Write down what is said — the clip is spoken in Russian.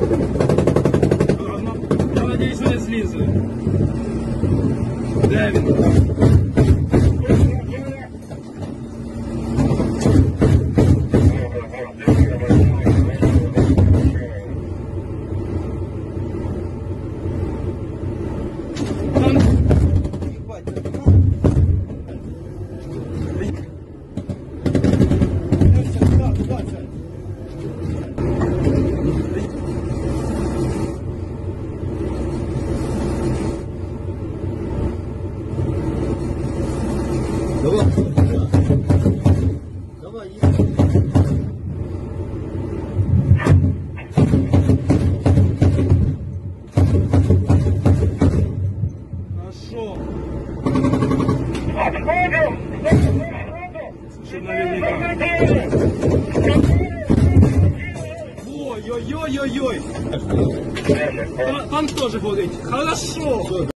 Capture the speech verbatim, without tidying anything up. Я надеюсь, вы слизы. Да, видно. Давай, давай, хорошо. Слушай, наверняка. Ой-ой-ой-ой-ой. Там тоже будет. Хорошо.